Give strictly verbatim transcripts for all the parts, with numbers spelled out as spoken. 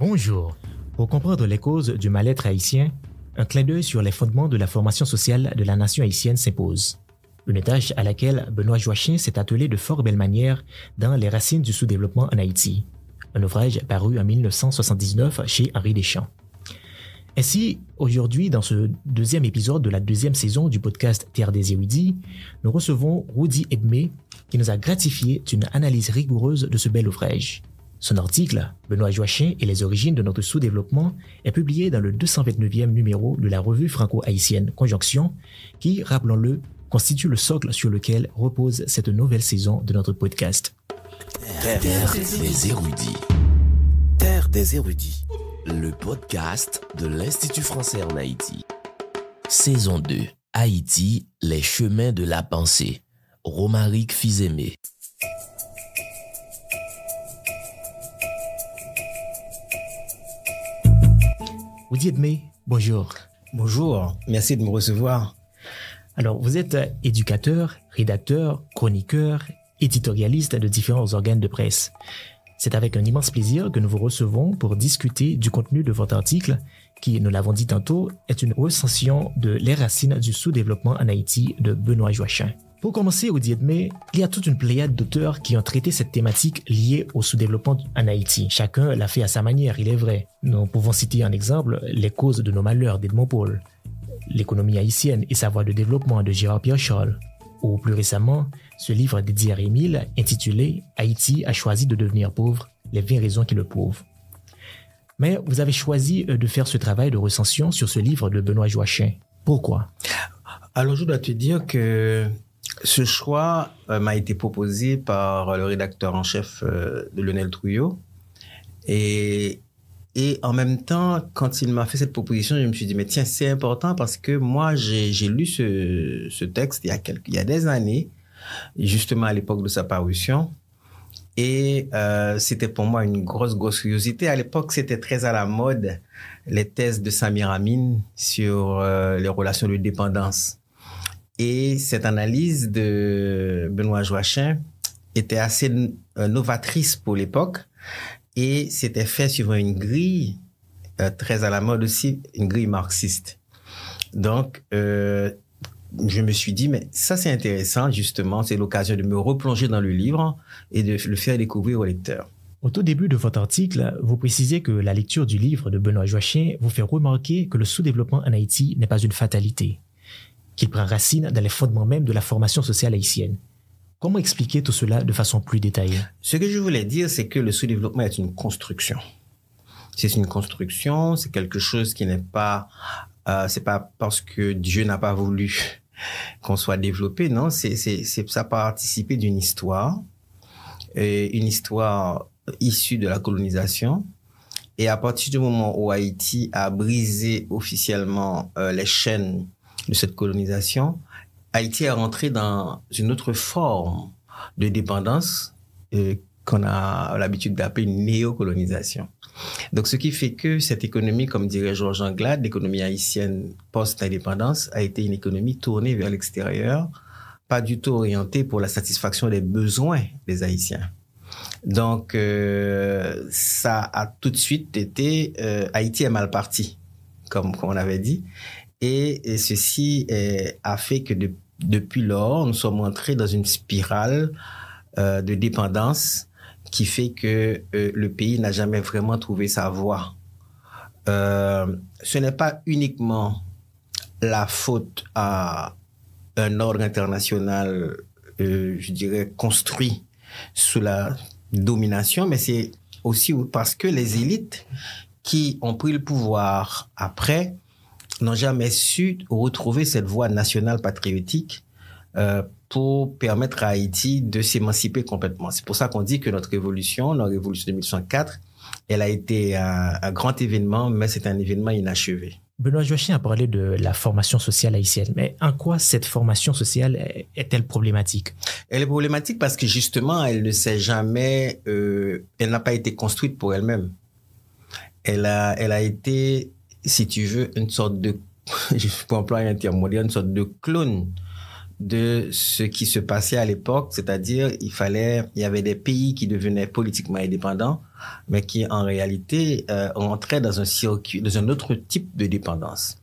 Bonjour. Pour comprendre les causes du mal-être haïtien, un clin d'œil sur les fondements de la formation sociale de la nation haïtienne s'impose. Une tâche à laquelle Benoît Joachim s'est attelé de fort belle manière dans Les racines du sous-développement en Haïti, un ouvrage paru en mille neuf cent soixante-dix-neuf chez Henri Deschamps. Ainsi, aujourd'hui, dans ce deuxième épisode de la deuxième saison du podcast Terre des Érudits, nous recevons Rudy Edmé, qui nous a gratifié d'une analyse rigoureuse de ce bel ouvrage. Son article, Benoît Joachim et les origines de notre sous-développement, est publié dans le deux cent vingt-neuvième numéro de la revue franco-haïtienne Conjonction, qui, rappelons-le, constitue le socle sur lequel repose cette nouvelle saison de notre podcast. Terre, Terre des Érudits. Terre des Érudits, le podcast de l'Institut français en Haïti. Saison deux, Haïti, les chemins de la pensée. Romaric Fils-Aimé. Rudy Edmé, bonjour. Bonjour, merci de me recevoir. Alors, vous êtes éducateur, rédacteur, chroniqueur, éditorialiste de différents organes de presse. C'est avec un immense plaisir que nous vous recevons pour discuter du contenu de votre article qui, nous l'avons dit tantôt, est une recension de Les racines du sous-développement en Haïti de Benoît Joachim. Pour commencer, Rudy Edmé, il y a toute une pléiade d'auteurs qui ont traité cette thématique liée au sous-développement en Haïti. Chacun l'a fait à sa manière, il est vrai. Nous pouvons citer en exemple Les causes de nos malheurs d'Edmond Paul, L'économie haïtienne et sa voie de développement de Gérard-Pierre Scholl, ou plus récemment, ce livre dédié à Émile, intitulé « Haïti a choisi de devenir pauvre, les vingt raisons qui le prouvent ». Mais vous avez choisi de faire ce travail de recension sur ce livre de Benoît Joachim. Pourquoi? Alors, je dois te dire que ce choix euh, m'a été proposé par le rédacteur en chef euh, de Lionel Trouillot. Et, et en même temps, quand il m'a fait cette proposition, je me suis dit, mais tiens, c'est important parce que moi, j'ai lu ce, ce texte il y a quelques, il y a des années, justement à l'époque de sa parution. Et euh, c'était pour moi une grosse, grosse curiosité. À l'époque, c'était très à la mode, les thèses de Samir Amin sur euh, les relations de dépendance. Et cette analyse de Benoît Joachim était assez novatrice pour l'époque. Et c'était fait suivant une grille euh, très à la mode aussi, une grille marxiste. Donc, euh, je me suis dit, mais ça c'est intéressant justement, c'est l'occasion de me replonger dans le livre et de le faire découvrir au lecteur. Au tout début de votre article, vous précisez que la lecture du livre de Benoît Joachim vous fait remarquer que le sous-développement en Haïti n'est pas une fatalité, qu'il prend racine dans les fondements même de la formation sociale haïtienne. Comment expliquer tout cela de façon plus détaillée? Ce que je voulais dire, c'est que le sous-développement est une construction. C'est une construction, c'est quelque chose qui n'est pas... Euh, c'est pas parce que Dieu n'a pas voulu qu'on soit développé, non. C'est, c'est, c'est, ça participer d'une histoire, et une histoire issue de la colonisation. Et à partir du moment où Haïti a brisé officiellement euh, les chaînes de cette colonisation, Haïti est rentré dans une autre forme de dépendance euh, qu'on a l'habitude d'appeler une néocolonisation. Donc, ce qui fait que cette économie, comme dirait Georges Anglade, l'économie haïtienne post-indépendance a été une économie tournée vers l'extérieur, pas du tout orientée pour la satisfaction des besoins des Haïtiens. Donc, euh, ça a tout de suite été... Euh, Haïti est mal parti, comme, comme on avait dit. Et, et ceci est, a fait que de, depuis lors, nous sommes entrés dans une spirale euh, de dépendance qui fait que euh, le pays n'a jamais vraiment trouvé sa voie. Euh, ce n'est pas uniquement la faute à un ordre international, euh, je dirais, construit sous la domination, mais c'est aussi parce que les élites qui ont pris le pouvoir après n'ont jamais su retrouver cette voie nationale patriotique euh, pour permettre à Haïti de s'émanciper complètement. C'est pour ça qu'on dit que notre révolution, la révolution de mille neuf cent quatre, elle a été un, un grand événement, mais c'est un événement inachevé. Benoît Joachim a parlé de la formation sociale haïtienne, mais en quoi cette formation sociale est-elle problématique? Elle est problématique parce que justement, elle ne s'est jamais... Euh, elle n'a pas été construite pour elle-même. Elle a, elle a été... si tu veux, une sorte de, je peux employer un terme moderne, une sorte de clone de ce qui se passait à l'époque, c'est-à-dire il fallait, il y avait des pays qui devenaient politiquement indépendants, mais qui en réalité euh, rentraient dans un circuit, dans un autre type de dépendance.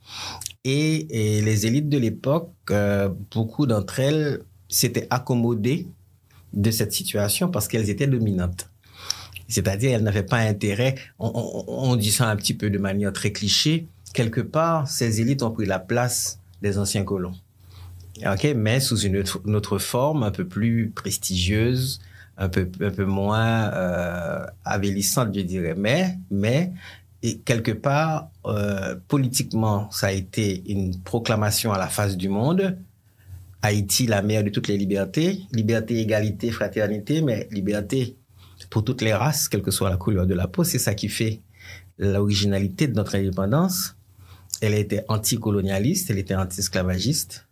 Et, et les élites de l'époque, euh, beaucoup d'entre elles s'étaient accommodées de cette situation parce qu'elles étaient dominantes. C'est-à-dire elles n'avaient pas intérêt, on, on, on dit ça un petit peu de manière très cliché, quelque part, ces élites ont pris la place des anciens colons. Okay, mais sous une autre, une autre forme, un peu plus prestigieuse, un peu, un peu moins euh, avilissante, je dirais. Mais, mais et quelque part, euh, politiquement, ça a été une proclamation à la face du monde. Haïti, la mère de toutes les libertés. Liberté, égalité, fraternité, mais liberté pour toutes les races, quelle que soit la couleur de la peau. C'est ça qui fait l'originalité de notre indépendance. Elle était anticolonialiste, elle était anti-esclavagiste.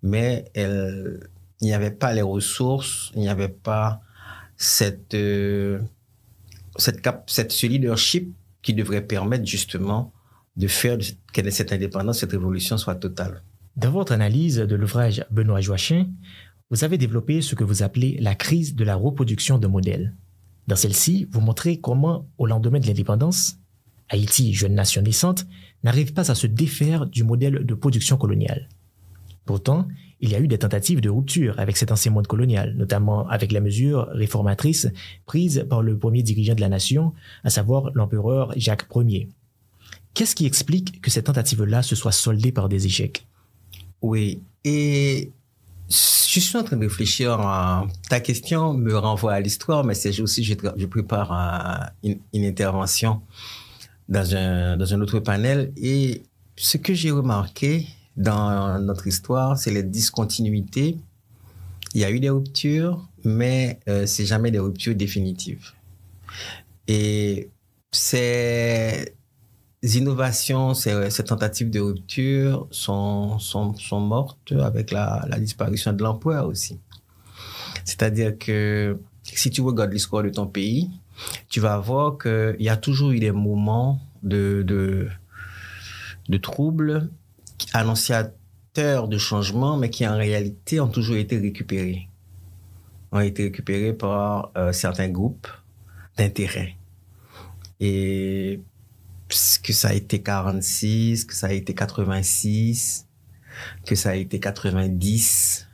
Mais elle, il n'y avait pas les ressources, il n'y avait pas cette, euh, cette cap, cette, ce leadership qui devrait permettre justement de faire que cette indépendance, cette révolution soit totale. Dans votre analyse de l'ouvrage Benoît Joachin, vous avez développé ce que vous appelez la crise de la reproduction de modèles. Dans celle-ci, vous montrez comment, au lendemain de l'indépendance, Haïti, jeune nation naissante, n'arrive pas à se défaire du modèle de production coloniale. Pourtant, il y a eu des tentatives de rupture avec cet ancien monde colonial, notamment avec la mesure réformatrice prise par le premier dirigeant de la nation, à savoir l'empereur Jacques premier. Qu'est-ce qui explique que cette tentative-là se soit soldée par des échecs? Oui, et je suis en train de réfléchir à... Ta question me renvoie à l'histoire, mais c'est aussi je, je prépare à une, une intervention dans un, dans un autre panel. Et ce que j'ai remarqué... dans notre histoire, c'est les discontinuités. Il y a eu des ruptures, mais euh, c'est jamais des ruptures définitives. Et ces innovations, ces, ces tentatives de rupture sont, sont, sont mortes avec la, la disparition de l'emploi aussi. C'est-à-dire que si tu regardes l'histoire de ton pays, tu vas voir qu'il y a toujours eu des moments de, de, de troubles annonciateurs de changements, mais qui en réalité ont toujours été récupérés. Ont été récupérés par euh, certains groupes d'intérêt. Et que ça a été quarante-six, que ça a été quatre-vingt-six, que ça a été quatre-vingt-dix.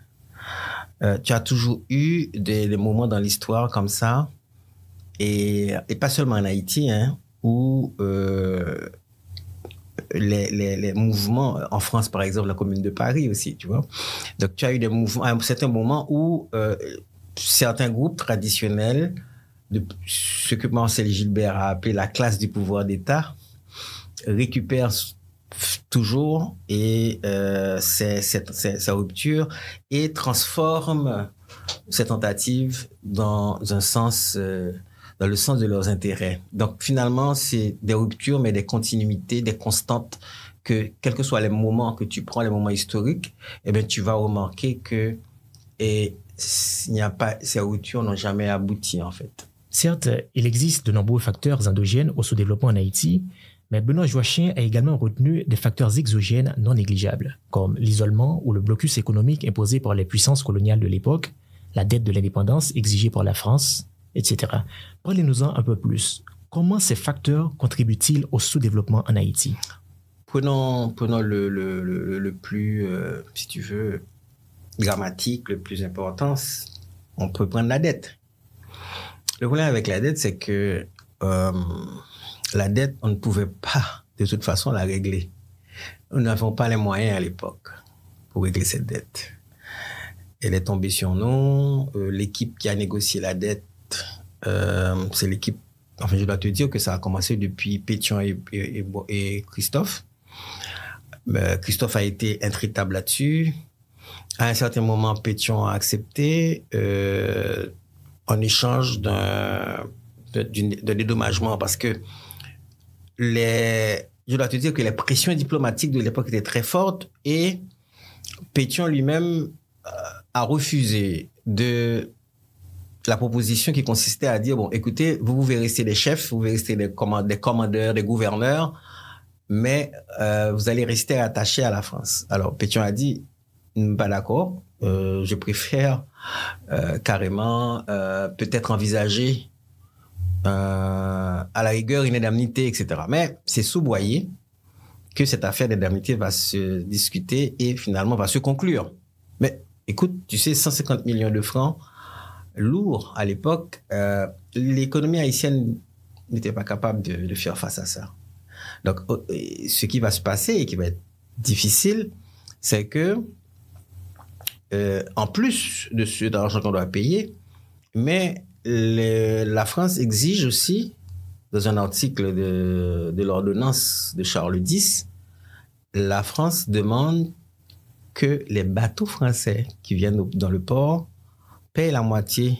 Euh, tu as toujours eu des, des moments dans l'histoire comme ça, et, et pas seulement en Haïti, hein, où... Euh, Les, les, les mouvements, en France par exemple, la Commune de Paris aussi, tu vois. Donc tu as eu des mouvements, à un certain moment où euh, certains groupes traditionnels, de, ce que Marcel Gilbert a appelé la classe du pouvoir d'État, récupèrent toujours et, euh, ces, ces, ces, ces ruptures et transforment ces tentatives dans un sens... Euh, dans le sens de leurs intérêts. Donc, finalement, c'est des ruptures, mais des continuités, des constantes, que, quels que soient les moments que tu prends, les moments historiques, eh bien, tu vas remarquer que et, il n'y a pas, ces ruptures n'ont jamais abouti, en fait. Certes, il existe de nombreux facteurs endogènes au sous-développement en Haïti, mais Benoît Joachin a également retenu des facteurs exogènes non négligeables, comme l'isolement ou le blocus économique imposé par les puissances coloniales de l'époque, la dette de l'indépendance exigée par la France, et cetera. Parlez-nous-en un peu plus. Comment ces facteurs contribuent-ils au sous-développement en Haïti? Prenons, prenons le, le, le, le plus, euh, si tu veux, dramatique, le plus important. On peut prendre la dette. Le problème avec la dette, c'est que euh, la dette, on ne pouvait pas, de toute façon, la régler. Nous n'avons pas les moyens à l'époque pour régler cette dette. Elle est tombée sur nous. Euh, l'équipe qui a négocié la dette, Euh, c'est l'équipe, enfin je dois te dire que ça a commencé depuis Pétion et, et, et Christophe. Mais Christophe a été intraitable là-dessus. À un certain moment, Pétion a accepté euh, en échange d'un dédommagement parce que les, je dois te dire que les pressions diplomatiques de l'époque étaient très fortes et Pétion lui-même euh, a refusé de... la proposition qui consistait à dire, bon, écoutez, vous pouvez rester des chefs, vous pouvez rester des, command des commandeurs, des gouverneurs, mais euh, vous allez rester attachés à la France. Alors, Pétion a dit, pas d'accord, euh, je préfère euh, carrément euh, peut-être envisager euh, à la rigueur une indemnité, et cetera. Mais c'est sous-boyé que cette affaire d'indemnité va se discuter et finalement va se conclure. Mais écoute, tu sais, cent cinquante millions de francs, lourd à l'époque, euh, l'économie haïtienne n'était pas capable de, de faire face à ça. Donc, ce qui va se passer et qui va être difficile, c'est que, euh, en plus de ce d'argent qu'on doit payer, mais le, la France exige aussi, dans un article de, de l'ordonnance de Charles dix, la France demande que les bateaux français qui viennent dans le port paient la moitié.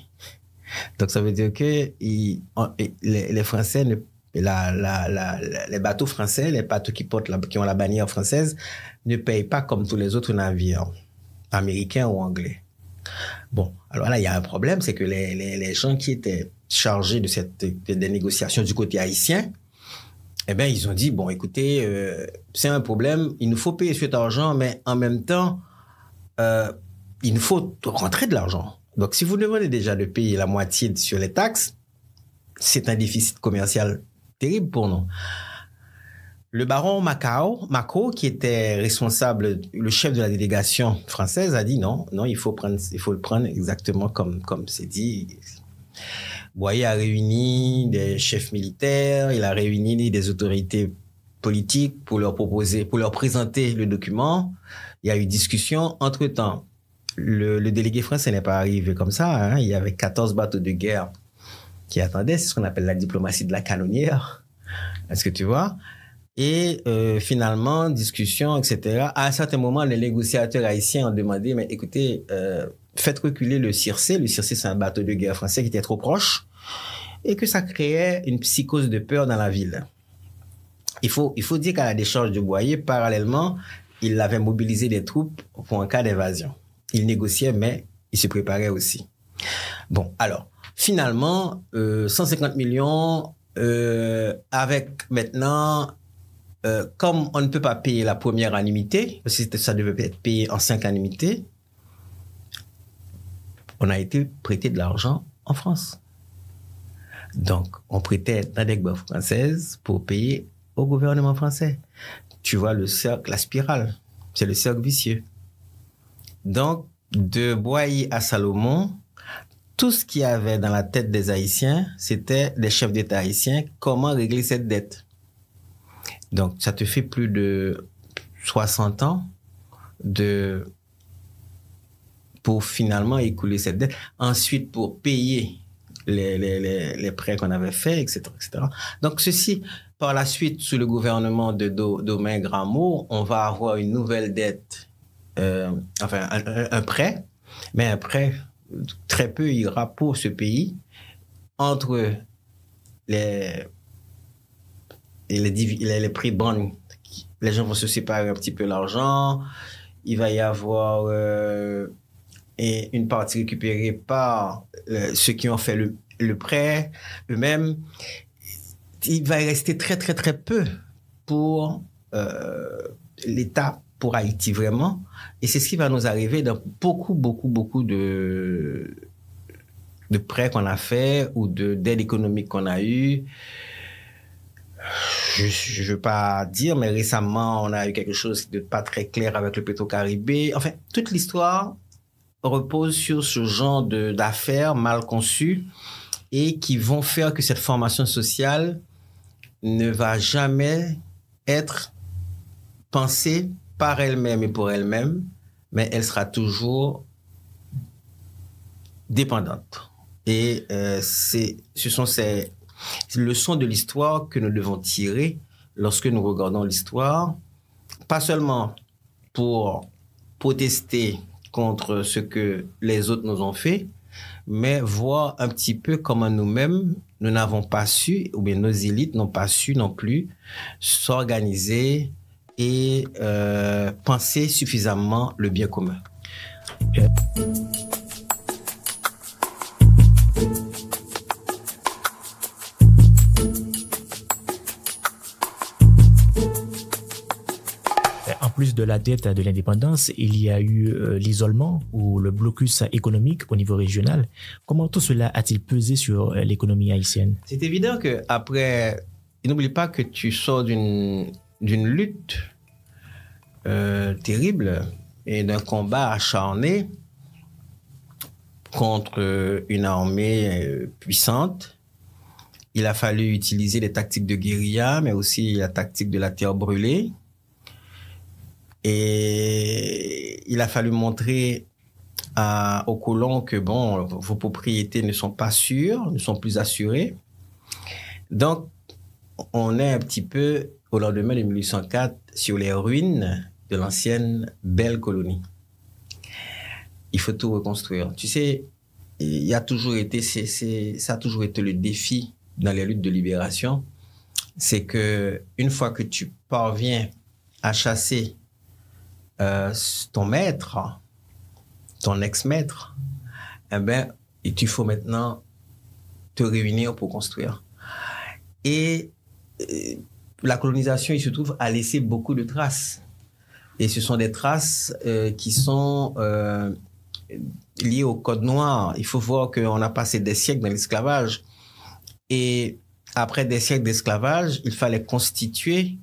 Donc, ça veut dire que ils, on, les, les Français ne La, la, la, la, les bateaux français, les bateaux qui, portent la, qui ont la bannière française, ne payent pas comme tous les autres navires, américains ou anglais. Bon, alors là, il y a un problème, c'est que les, les, les gens qui étaient chargés de cette, de, des négociations du côté haïtien, eh bien, ils ont dit, bon, écoutez, euh, c'est un problème, il nous faut payer cet argent, mais en même temps, euh, il nous faut rentrer de l'argent. Donc, si vous demandez déjà de payer la moitié sur les taxes, c'est un déficit commercial terrible pour nous. Le baron Macao, Macao, qui était responsable, le chef de la délégation française, a dit non, non, il faut prendre, il faut le prendre exactement comme comme c'est dit. Boyer a réuni des chefs militaires, il a réuni des autorités politiques pour leur proposer, pour leur présenter le document. Il y a eu discussion. Entre-temps, le, le délégué français n'est pas arrivé comme ça, hein. Il y avait quatorze bateaux de guerre qui attendait, c'est ce qu'on appelle la diplomatie de la canonnière. Est-ce que tu vois? Et euh, finalement, discussion, et cetera. À un certain moment, les négociateurs haïtiens ont demandé, mais écoutez, euh, faites reculer le Circe. Le Circe, c'est un bateau de guerre français qui était trop proche et que ça créait une psychose de peur dans la ville. Il faut, il faut dire qu'à la décharge de Boyer, parallèlement, il avait mobilisé des troupes pour un cas d'évasion. Il négociait, mais il se préparait aussi. Bon, alors, finalement, euh, cent cinquante millions, euh, avec maintenant, euh, comme on ne peut pas payer la première annuité, parce que ça devait être payé en cinq annuités, on a été prêté de l'argent en France. Donc, on prêtait dans des banques françaises pour payer au gouvernement français. Tu vois le cercle, la spirale, c'est le cercle vicieux. Donc, de Boyer à Salomon, tout ce qu'il y avait dans la tête des Haïtiens, c'était des chefs d'État haïtiens, comment régler cette dette. Donc, ça te fait plus de soixante ans de, pour finalement écouler cette dette. Ensuite, pour payer les, les, les, les prêts qu'on avait faits, et cetera, et cetera. Donc, ceci, par la suite, sous le gouvernement de Do, Domingue Rameau, on va avoir une nouvelle dette, euh, enfin, un, un prêt, mais un prêt très peu ira pour ce pays entre les, les, les, les prix banques. Les gens vont se séparer un petit peu l'argent. Il va y avoir euh, et une partie récupérée par euh, ceux qui ont fait le, le prêt eux-mêmes. Il va y rester très, très, très peu pour euh, l'État, pour Haïti vraiment, et c'est ce qui va nous arriver dans beaucoup, beaucoup, beaucoup de, de prêts qu'on a fait ou d'aides économiques qu'on a eues. Je ne veux pas dire, mais récemment, on a eu quelque chose de pas très clair avec le Pétro-Caribé. Enfin, toute l'histoire repose sur ce genre d'affaires mal conçues et qui vont faire que cette formation sociale ne va jamais être pensée par elle-même et pour elle-même, mais elle sera toujours dépendante. Et euh, c'est, ce sont ces leçons de l'histoire que nous devons tirer lorsque nous regardons l'histoire, pas seulement pour protester contre ce que les autres nous ont fait, mais voir un petit peu comment nous-mêmes, nous n'avons pas su, ou bien nos élites n'ont pas su non plus s'organiser et euh, penser suffisamment le bien commun. En plus de la dette de l'indépendance, il y a eu euh, l'isolement ou le blocus économique au niveau régional. Comment tout cela a-t-il pesé sur euh, l'économie haïtienne? C'est évident qu'après, n'oublie pas que tu sors d'une lutte euh, terrible et d'un combat acharné contre une armée puissante. Il a fallu utiliser les tactiques de guérilla, mais aussi la tactique de la terre brûlée. Et il a fallu montrer à, aux colons que, bon, vos propriétés ne sont pas sûres, ne sont plus assurées. Donc, on est un petit peu, au lendemain de mille huit cent quatre, sur les ruines de l'ancienne belle colonie. Il faut tout reconstruire. Tu sais, il y a toujours été, c'est, c'est, ça a toujours été le défi dans les luttes de libération, c'est qu'une fois que tu parviens à chasser euh, ton maître, ton ex-maître, eh ben, il faut maintenant te réunir pour construire. Et euh, la colonisation, il se trouve, a laissé beaucoup de traces. Et ce sont des traces euh, qui sont euh, liées au code noir. Il faut voir qu'on a passé des siècles dans l'esclavage. Et après des siècles d'esclavage, il fallait constituer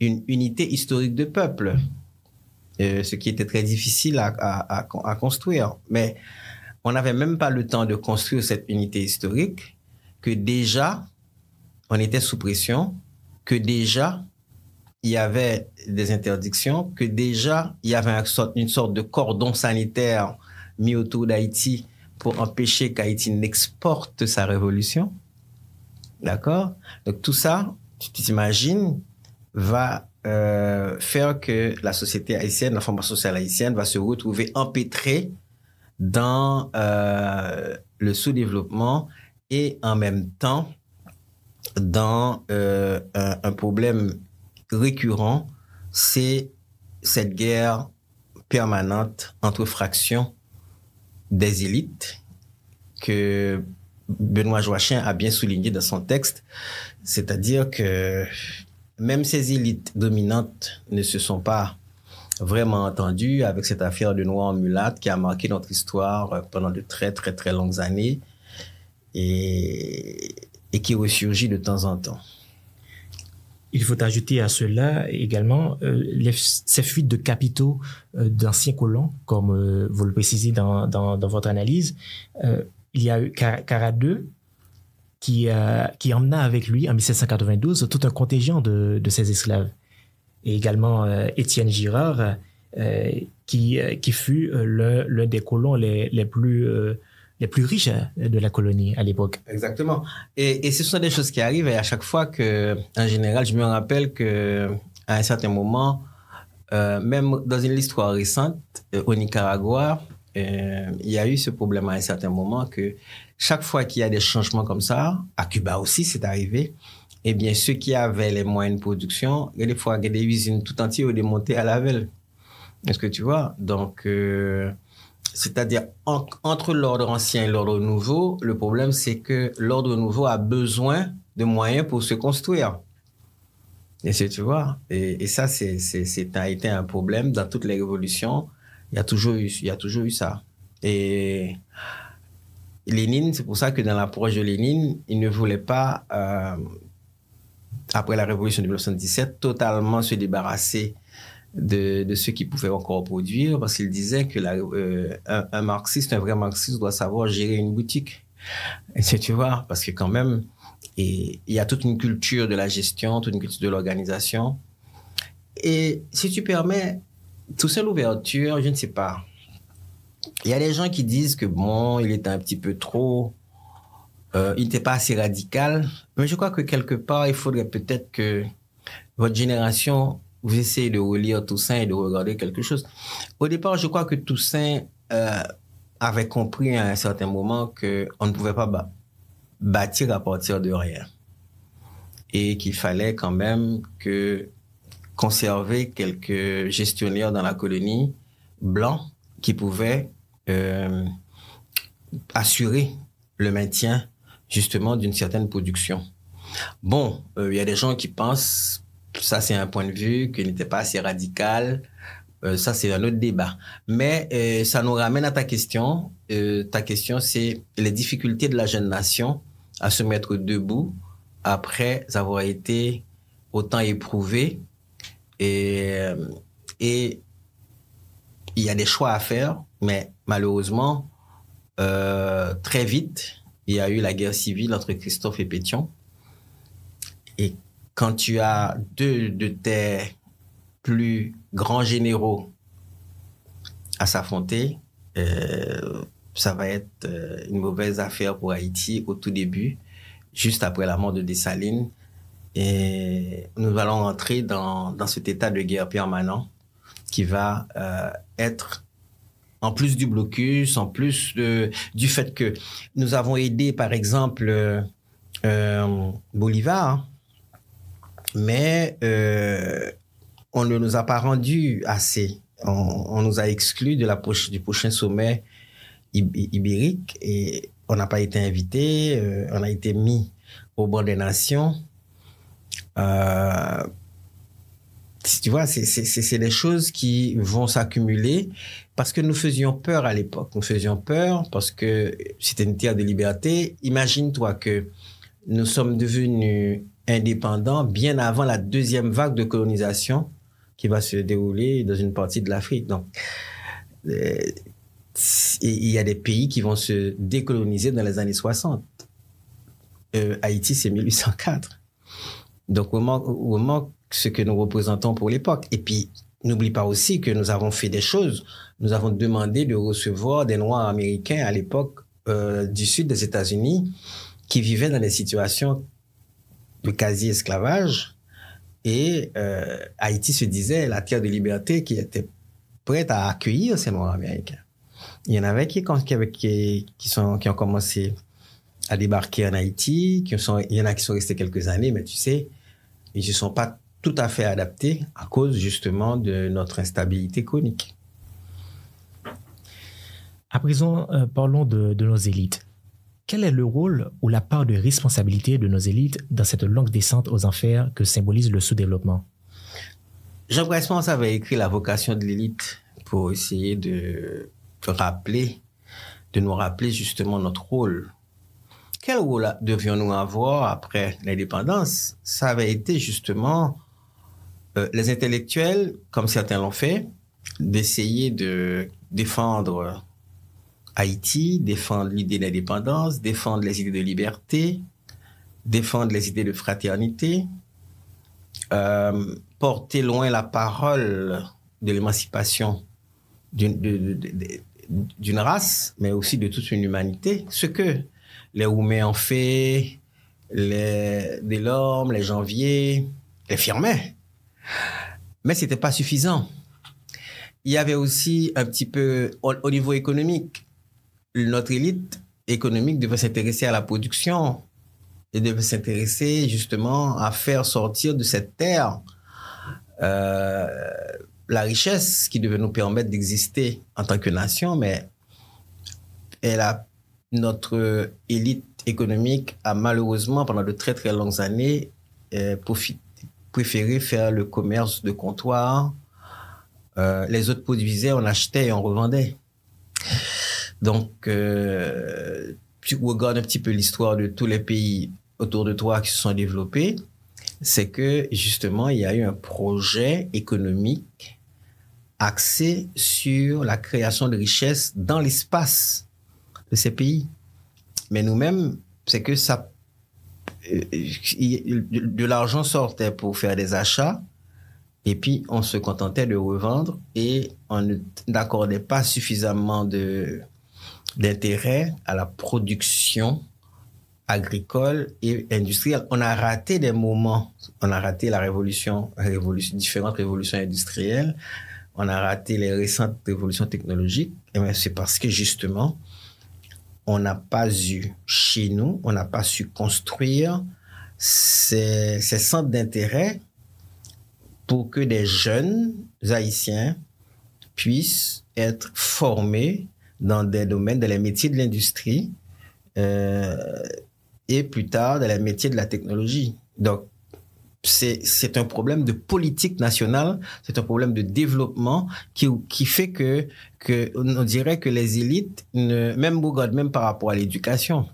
une unité historique de peuple, euh, ce qui était très difficile à, à, à, à construire. Mais on n'avait même pas le temps de construire cette unité historique, que déjà, on était sous pression, que déjà, il y avait des interdictions, que déjà, il y avait une sorte, une sorte de cordon sanitaire mis autour d'Haïti pour empêcher qu'Haïti n'exporte sa révolution. D'accord? Donc, tout ça, tu t'imagines, va euh, faire que la société haïtienne, la formation sociale haïtienne, va se retrouver empêtrée dans euh, le sous-développement et en même temps dans euh, un, un problème récurrent, c'est cette guerre permanente entre fractions des élites que Benoît Joachin a bien souligné dans son texte, c'est-à-dire que même ces élites dominantes ne se sont pas vraiment entendues avec cette affaire de Noir en mulâtre qui a marqué notre histoire pendant de très très très longues années et, et qui ressurgit de temps en temps. Il faut ajouter à cela également euh, les, ces fuites de capitaux euh, d'anciens colons, comme euh, vous le précisez dans, dans, dans votre analyse. Euh, il y a eu Cara deux qui, euh, qui emmena avec lui en mille sept cent quatre-vingt-douze tout un contingent de, de ses esclaves. Et également euh, Étienne Girard, euh, qui, euh, qui fut euh, l'un des colons les, les plus... Euh, les plus riches de la colonie à l'époque. Exactement. Et, et ce sont des choses qui arrivent et à chaque fois que, en général, je me rappelle qu'à un certain moment, euh, même dans une histoire récente, euh, au Nicaragua, euh, il y a eu ce problème à un certain moment que chaque fois qu'il y a des changements comme ça, à Cuba aussi c'est arrivé, eh bien ceux qui avaient les moyens de production, il y a des fois des usines tout entières ont démonté à la velle. Est-ce que tu vois? Donc... Euh, c'est-à-dire, en, entre l'ordre ancien et l'ordre nouveau, le problème, c'est que l'ordre nouveau a besoin de moyens pour se construire. Et c'est, tu vois, et, et ça, c'est, c'est, c'est, a été un problème dans toutes les révolutions. Il y a toujours eu, il y a toujours eu ça. Et Lénine, c'est pour ça que dans l'approche de Lénine, il ne voulait pas, euh, après la révolution de mille neuf cent dix-sept, totalement se débarrasser De, de ceux qui pouvaient encore produire, parce qu'il disait que la, euh, un, un marxiste, un vrai marxiste doit savoir gérer une boutique. Et tu vois, parce que quand même, et, il y a toute une culture de la gestion, toute une culture de l'organisation. Et si tu permets, toute cette ouverture, je ne sais pas. Il y a des gens qui disent que bon, il était un petit peu trop, euh, il n'était pas assez radical. Mais je crois que quelque part, il faudrait peut-être que votre génération... vous essayez de relire Toussaint et de regarder quelque chose. Au départ, je crois que Toussaint euh, avait compris à un certain moment qu'on ne pouvait pas ba- bâtir à partir de rien et qu'il fallait quand même que conserver quelques gestionnaires dans la colonie blancs qui pouvaient euh, assurer le maintien justement d'une certaine production. Bon, euh, il y a des gens qui pensent Ça, c'est un point de vue qui n'était pas assez radical. Euh, ça, c'est un autre débat. Mais euh, ça nous ramène à ta question. Euh, ta question, c'est les difficultés de la jeune nation à se mettre debout après avoir été autant éprouvée. Et, et il y a des choix à faire, mais malheureusement, euh, très vite, il y a eu la guerre civile entre Christophe et Pétion. Et quand tu as deux de tes plus grands généraux à s'affronter, euh, ça va être une mauvaise affaire pour Haïti au tout début, juste après la mort de Dessalines. Et nous allons rentrer dans, dans cet état de guerre permanent qui va euh, être, en plus du blocus, en plus euh, du fait que nous avons aidé, par exemple, euh, euh, Bolivar, mais euh, on ne nous a pas rendu assez. On, on nous a exclus de la proche, du prochain sommet ibérique et on n'a pas été invité, euh, on a été mis au bord des nations. Euh, tu vois, c'est des choses qui vont s'accumuler parce que nous faisions peur à l'époque. Nous faisions peur parce que c'était une terre de liberté. Imagine-toi que nous sommes devenus indépendants bien avant la deuxième vague de colonisation qui va se dérouler dans une partie de l'Afrique. Donc, euh, il y a des pays qui vont se décoloniser dans les années soixante. Euh, Haïti, c'est mille huit cent quatre. Donc, on manque ce que nous représentons pour l'époque. Et puis, n'oublie pas aussi que nous avons fait des choses. Nous avons demandé de recevoir des Noirs américains à l'époque euh, du sud des États-Unis qui vivaient dans des situations de quasi-esclavage. Et euh, Haïti se disait la terre de liberté qui était prête à accueillir ces Noirs américains. Il y en avait qui, qui, qui, sont, qui ont commencé à débarquer en Haïti, qui sont, il y en a qui sont restés quelques années, mais tu sais, ils ne se sont pas tout à fait adaptés à cause justement de notre instabilité chronique. À présent, euh, parlons de, de nos élites. Quel est le rôle ou la part de responsabilité de nos élites dans cette longue descente aux enfers que symbolise le sous-développement? Jean Presmans avait écrit La vocation de l'élite pour essayer de, de rappeler, de nous rappeler justement notre rôle. Quel rôle devions-nous avoir après l'indépendance? Ça avait été justement euh, les intellectuels, comme certains l'ont fait, d'essayer de défendre Haïti, défendre l'idée d'indépendance, défendre les idées de liberté, défendre les idées de fraternité, euh, porter loin la parole de l'émancipation d'une race, mais aussi de toute une humanité, ce que les Roumains en fait, les Delorme, les Janvier, les Firmin. Mais ce n'était pas suffisant. Il y avait aussi un petit peu, au, au niveau économique, notre élite économique devait s'intéresser à la production et devait s'intéresser justement à faire sortir de cette terre euh, la richesse qui devait nous permettre d'exister en tant que nation, mais elle a notre élite économique a malheureusement, pendant de très très longues années, euh, préféré faire le commerce de comptoir. Euh, les autres produisaient, on achetait et on revendait. Donc, euh, tu regardes un petit peu l'histoire de tous les pays autour de toi qui se sont développés, c'est que justement, il y a eu un projet économique axé sur la création de richesses dans l'espace de ces pays. Mais nous-mêmes, c'est que ça, de l'argent sortait pour faire des achats et puis on se contentait de revendre et on n'accordait pas suffisamment de, d'intérêt à la production agricole et industrielle. On a raté des moments, on a raté la révolution, révolution différentes révolutions industrielles, on a raté les récentes révolutions technologiques, et c'est parce que justement, on n'a pas eu chez nous, on n'a pas su construire ces, ces centres d'intérêt pour que des jeunes Haïtiens puissent être formés dans des domaines, dans les métiers de l'industrie euh, et plus tard dans les métiers de la technologie. Donc, C'est un problème de politique nationale, c'est un problème de développement qui, qui fait que, que on dirait que les élites, ne, même même par rapport à l'éducation,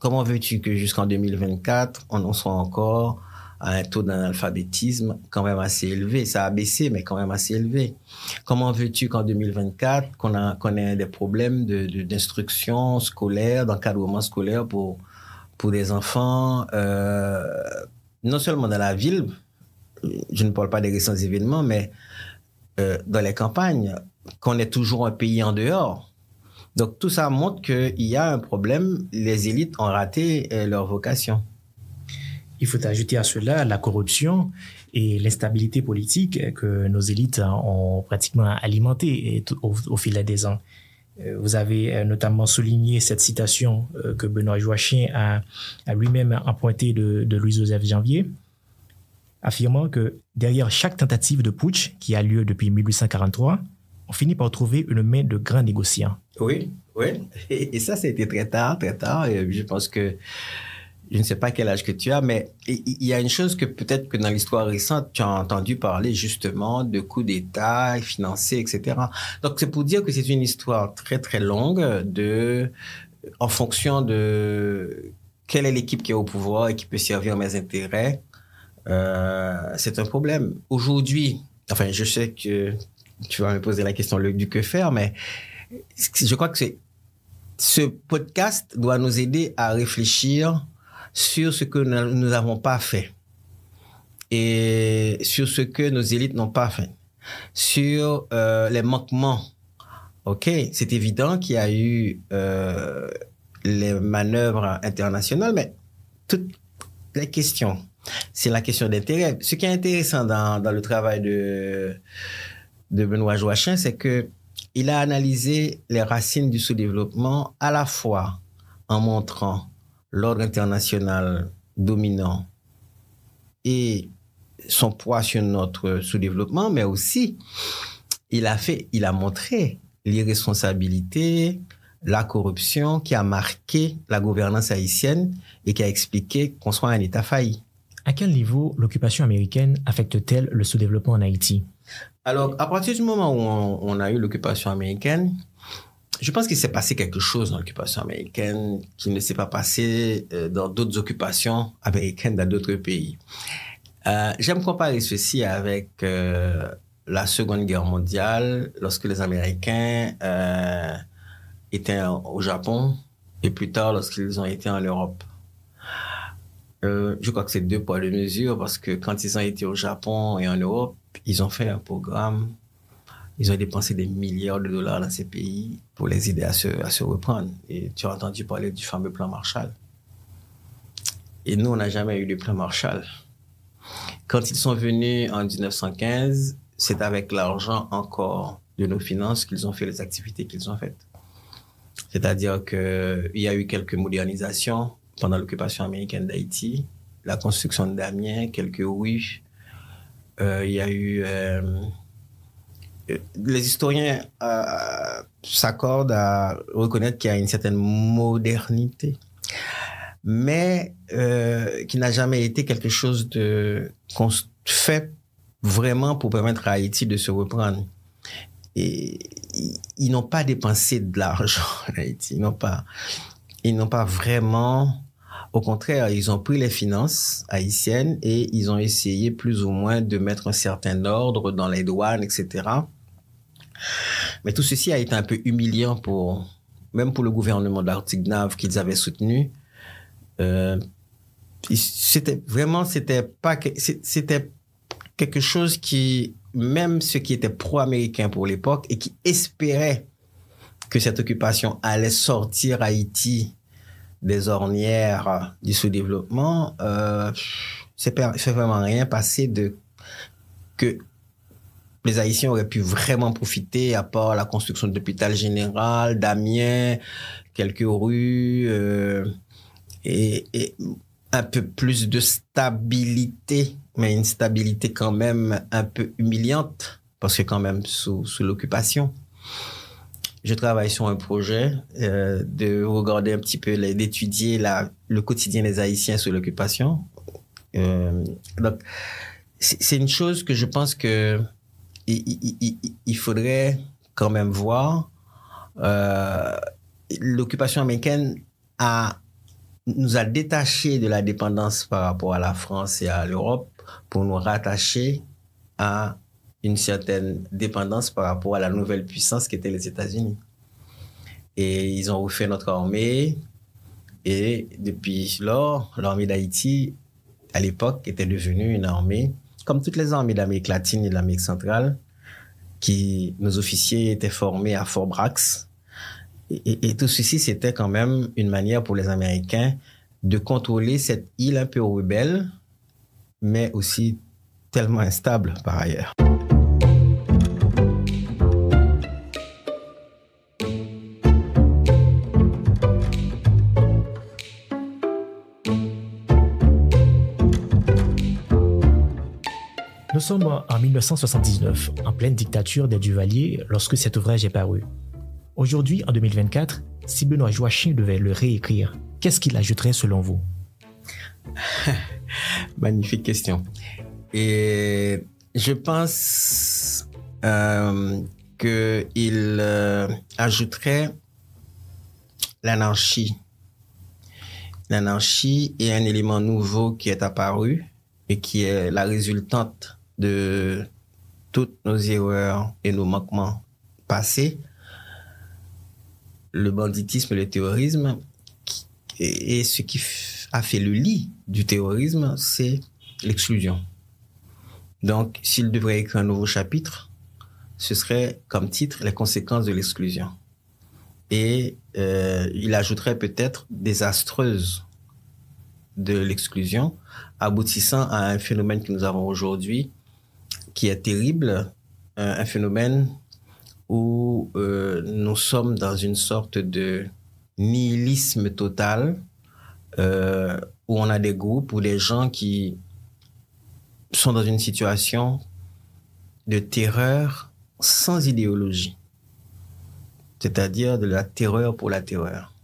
comment veux-tu que jusqu'en deux mille vingt-quatre, on en soit encore à un taux d'analphabétisme quand même assez élevé? Ça a baissé, mais quand même assez élevé. Comment veux-tu qu'en deux mille vingt-quatre, qu'on a, qu'on ait des problèmes de, de, d'instruction scolaire, d'encadrement scolaire pour, pour des enfants euh, non seulement dans la ville, je ne parle pas des récents événements, mais euh, dans les campagnes, qu'on est toujours un pays en dehors. Donc tout ça montre qu'il y a un problème, les élites ont raté euh, leur vocation. Il faut ajouter à cela la corruption et l'instabilité politique que nos élites ont pratiquement alimentée au, au fil des ans. Vous avez notamment souligné cette citation que Benoît Joachin a, a lui-même empruntée de, de Louis-Joseph Janvier, affirmant que derrière chaque tentative de putsch qui a lieu depuis mille huit cent quarante-trois, on finit par trouver une main de grands négociants. Oui, oui. Et, et ça, c'était très tard, très tard. Et je pense que, je ne sais pas quel âge que tu as, mais il y a une chose que peut-être que dans l'histoire récente, tu as entendu parler justement de coups d'État financés, et cetera. Donc, c'est pour dire que c'est une histoire très, très longue de, en fonction de quelle est l'équipe qui est au pouvoir et qui peut servir mes intérêts. Euh, c'est un problème. Aujourd'hui, enfin, je sais que tu vas me poser la question du que faire, mais je crois que ce podcast doit nous aider à réfléchir sur ce que nous n'avons pas fait et sur ce que nos élites n'ont pas fait, sur euh, les manquements. OK, c'est évident qu'il y a eu euh, les manœuvres internationales, mais toutes les questions, c'est la question d'intérêt. Ce qui est intéressant dans, dans le travail de, de Benoît Joachin, c'est qu'il a analysé les racines du sous-développement à la fois en montrant l'ordre international dominant et son poids sur notre sous-développement, mais aussi, il a fait, il a montré l'irresponsabilité, la corruption qui a marqué la gouvernance haïtienne et qui a expliqué qu'on soit un État failli. À quel niveau l'occupation américaine affecte-t-elle le sous-développement en Haïti? Alors, à partir du moment où on, on a eu l'occupation américaine, je pense qu'il s'est passé quelque chose dans l'occupation américaine qui ne s'est pas passé dans d'autres occupations américaines dans d'autres pays. Euh, j'aime comparer ceci avec euh, la Seconde Guerre mondiale, lorsque les Américains euh, étaient au Japon et plus tard lorsqu'ils ont été en Europe. Euh, je crois que c'est deux poids deux mesures parce que quand ils ont été au Japon et en Europe, ils ont fait un programme. Ils ont dépensé des milliards de dollars dans ces pays pour les aider à se, à se reprendre. Et tu as entendu parler du fameux plan Marshall. Et nous, on n'a jamais eu de plan Marshall. Quand ils sont venus en mille neuf cent quinze, c'est avec l'argent encore de nos finances qu'ils ont fait les activités qu'ils ont faites. C'est-à-dire qu'il y a eu quelques modernisations pendant l'occupation américaine d'Haïti, la construction de Damiens, quelques rues. Euh, il y a eu... Euh, Les historiens euh, s'accordent à reconnaître qu'il y a une certaine modernité, mais euh, qui n'a jamais été quelque chose de qu'on fait vraiment pour permettre à Haïti de se reprendre. Et ils, ils n'ont pas dépensé de l'argent en Haïti, ils n'ont pas, ils n'ont pas vraiment. Au contraire, ils ont pris les finances haïtiennes et ils ont essayé plus ou moins de mettre un certain ordre dans les douanes, et cetera. Mais tout ceci a été un peu humiliant pour, même pour le gouvernement d'Artignav qu'ils avaient soutenu. Euh, c'était vraiment, c'était pas, c'était quelque chose qui, même ceux qui étaient pro-américains pour l'époque et qui espéraient que cette occupation allait sortir Haïti des ornières du sous-développement, euh, c'est vraiment rien passé de que les Haïtiens auraient pu vraiment profiter, à part la construction de l'hôpital général, d'Amiens, quelques rues, euh, et, et un peu plus de stabilité, mais une stabilité quand même un peu humiliante, parce que quand même sous, sous l'occupation. Je travaille sur un projet euh, de regarder un petit peu, d'étudier le quotidien des Haïtiens sous l'occupation. Euh, donc, c'est une chose que je pense que il, il, il faudrait quand même voir. Euh, L'occupation américaine a, nous a détachés de la dépendance par rapport à la France et à l'Europe pour nous rattacher à une certaine dépendance par rapport à la nouvelle puissance qui était les États-Unis. Et ils ont refait notre armée. Et depuis lors, l'armée d'Haïti, à l'époque, était devenue une armée, comme toutes les armées d'Amérique latine et de l'Amérique centrale, qui, nos officiers étaient formés à Fort Bragg. Et, et, et tout ceci, c'était quand même une manière pour les Américains de contrôler cette île un peu rebelle, mais aussi tellement instable par ailleurs. Nous sommes en mille neuf cent soixante-dix-neuf, en pleine dictature des Duvalier, lorsque cet ouvrage est paru. Aujourd'hui, en deux mille vingt-quatre, si Benoît Joachim devait le réécrire, qu'est-ce qu'il ajouterait selon vous? Magnifique question. Et je pense euh, qu'il euh, ajouterait l'anarchie. L'anarchie est un élément nouveau qui est apparu et qui est la résultante de toutes nos erreurs et nos manquements passés, le banditisme, le terrorisme, et ce qui a fait le lit du terrorisme, c'est l'exclusion. Donc, s'il devrait écrire un nouveau chapitre, ce serait comme titre « Les conséquences de l'exclusion ». Et euh, il ajouterait peut-être « désastreuse » de l'exclusion, aboutissant à un phénomène que nous avons aujourd'hui, qui est terrible, un phénomène où euh, nous sommes dans une sorte de nihilisme total, euh, où on a des groupes ou des gens qui sont dans une situation de terreur sans idéologie, c'est-à-dire de la terreur pour la terreur.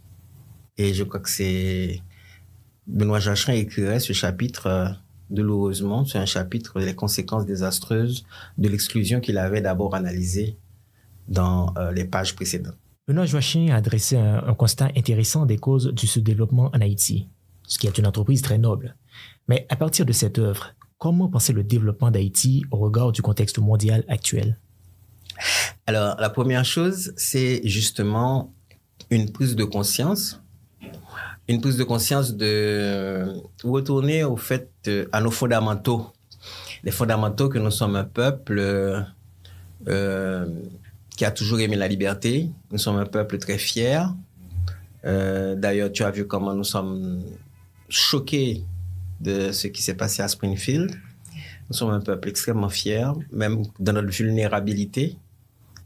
Et je crois que c'est... Benoît Joachim écrirait ce chapitre euh, douloureusement, c'est un chapitre des conséquences désastreuses de l'exclusion qu'il avait d'abord analysée dans euh, les pages précédentes. Benoît Joachim a dressé un, un constat intéressant des causes du sous-développement en Haïti, ce qui est une entreprise très noble. Mais à partir de cette œuvre, comment penser le développement d'Haïti au regard du contexte mondial actuel? Alors, la première chose, c'est justement une prise de conscience, une prise de conscience de retourner au fait, à nos fondamentaux. Les fondamentaux que nous sommes un peuple euh, qui a toujours aimé la liberté. Nous sommes un peuple très fier. Euh, D'ailleurs, tu as vu comment nous sommes choqués de ce qui s'est passé à Springfield. Nous sommes un peuple extrêmement fier, même dans notre vulnérabilité.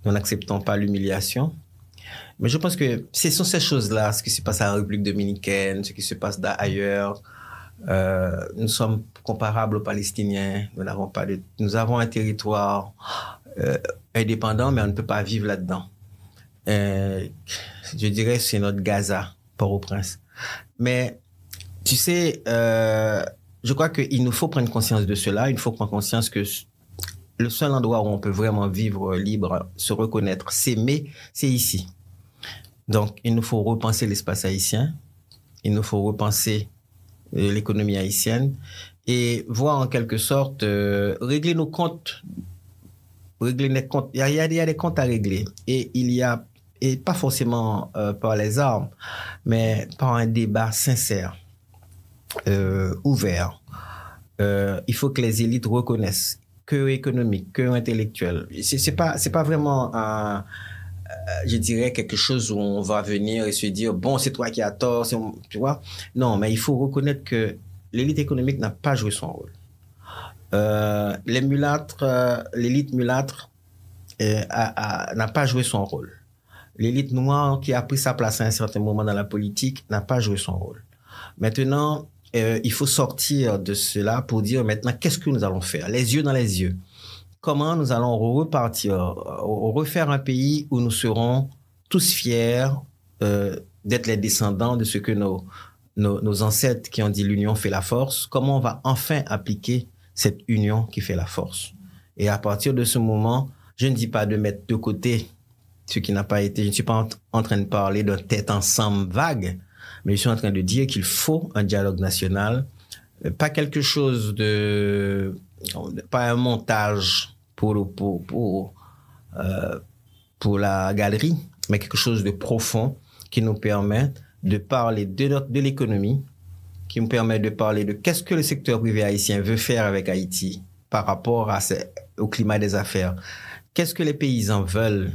Nous n'acceptons pas l'humiliation. Mais je pense que ce sont ces choses-là, ce qui se passe à la République dominicaine, ce qui se passe ailleurs. Euh, nous sommes comparables aux Palestiniens. Nous n'avons pas de, nous avons un territoire euh, indépendant, mais on ne peut pas vivre là-dedans. Euh, je dirais c'est notre Gaza, Port-au-Prince. Mais tu sais, euh, je crois qu'il nous faut prendre conscience de cela. Il faut prendre conscience que le seul endroit où on peut vraiment vivre libre, se reconnaître, s'aimer, c'est ici. Donc, il nous faut repenser l'espace haïtien. Il nous faut repenser l'économie haïtienne et voir en quelque sorte euh, régler nos comptes. Régler nos comptes. Il y a, il y a des comptes à régler. Et il y a, et pas forcément euh, par les armes, mais par un débat sincère, euh, ouvert. Euh, il faut que les élites reconnaissent que économique, que intellectuel. C'est pas, c'est pas vraiment un, je dirais quelque chose où on va venir et se dire bon c'est toi qui as tort, tu vois. Non, mais il faut reconnaître que l'élite économique n'a pas joué son rôle. Euh, les mulâtres, l'élite mulâtre euh, n'a pas joué son rôle. L'élite noire qui a pris sa place à un certain moment dans la politique n'a pas joué son rôle. Maintenant, Euh, il faut sortir de cela pour dire maintenant qu'est-ce que nous allons faire, les yeux dans les yeux. Comment nous allons repartir, refaire un pays où nous serons tous fiers euh, d'être les descendants de ce que nos, nos, nos ancêtres qui ont dit l'union fait la force, comment on va enfin appliquer cette union qui fait la force. Et à partir de ce moment, je ne dis pas de mettre de côté ce qui n'a pas été, je ne suis pas en, en train de parler d'un tête ensemble vague, mais je suis en train de dire qu'il faut un dialogue national, pas quelque chose de, pas un montage pour, pour, pour, euh, pour la galerie, mais quelque chose de profond qui nous permet de parler de, de l'économie, qui nous permet de parler de qu'est-ce que le secteur privé haïtien veut faire avec Haïti par rapport à ses, au climat des affaires. Qu'est-ce que les paysans veulent?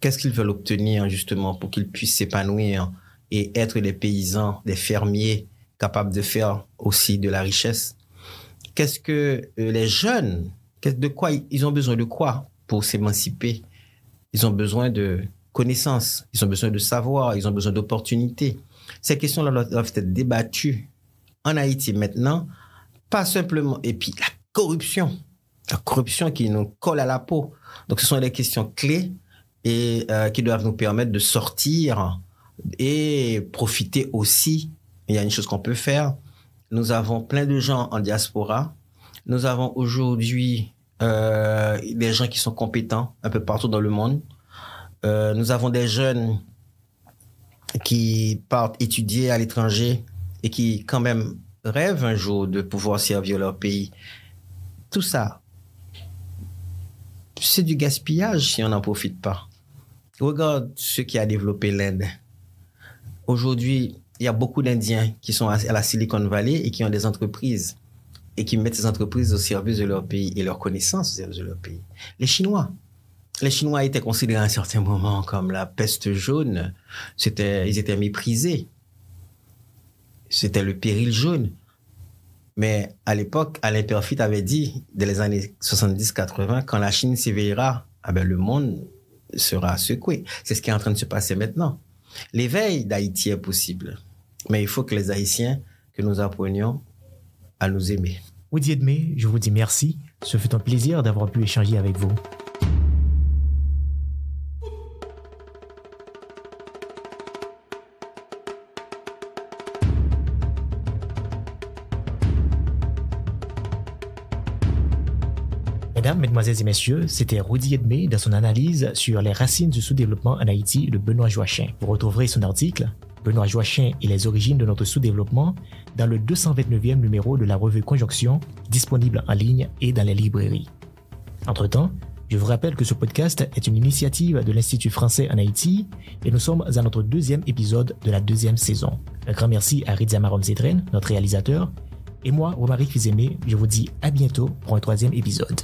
Qu'est-ce qu'ils veulent obtenir justement pour qu'ils puissent s'épanouir et être des paysans, des fermiers capables de faire aussi de la richesse? Qu'est-ce que les jeunes, de quoi ils ont besoin de quoi pour s'émanciper? Ils ont besoin de connaissances, ils ont besoin de savoir, ils ont besoin d'opportunités. Ces questions-là doivent être débattues en Haïti maintenant, pas simplement. Et puis la corruption, la corruption qui nous colle à la peau. Donc ce sont des questions clés et euh, qui doivent nous permettre de sortir et profiter aussi. Il y a une chose qu'on peut faire. Nous avons plein de gens en diaspora. Nous avons aujourd'hui euh, des gens qui sont compétents un peu partout dans le monde. Euh, nous avons des jeunes qui partent étudier à l'étranger et qui quand même rêvent un jour de pouvoir servir leur pays. Tout ça, c'est du gaspillage si on n'en profite pas. Regarde ce qui a développé l'Inde. Aujourd'hui, il y a beaucoup d'Indiens qui sont à la Silicon Valley et qui ont des entreprises et qui mettent ces entreprises au service de leur pays et leurs connaissances au service de leur pays. Les Chinois. Les Chinois étaient considérés à un certain moment comme la peste jaune. C'était, ils étaient méprisés. C'était le péril jaune. Mais à l'époque, Alain Peyrefitte avait dit, dans les années soixante-dix quatre-vingt, quand la Chine s'éveillera, eh bien, le monde sera secoué. C'est ce qui est en train de se passer maintenant. L'éveil d'Haïti est possible. Mais il faut que les Haïtiens, que nous apprenions à nous aimer. Woody Edmé, je vous dis merci. Ce fut un plaisir d'avoir pu échanger avec vous. Mesdames, Mesdemoiselles et Messieurs, c'était Woody Edmé dans son analyse sur les racines du sous-développement en Haïti de Benoît Joachin. Vous retrouverez son article « Benoît Joachin et les origines de notre sous-développement » dans le deux cent vingt-neuvième numéro de la revue Conjonction, disponible en ligne et dans les librairies. Entre-temps, je vous rappelle que ce podcast est une initiative de l'Institut français en Haïti et nous sommes à notre deuxième épisode de la deuxième saison. Un grand merci à Ridzia Marom-Zedren, notre réalisateur, et moi, Romaric Fizeme, je vous dis à bientôt pour un troisième épisode.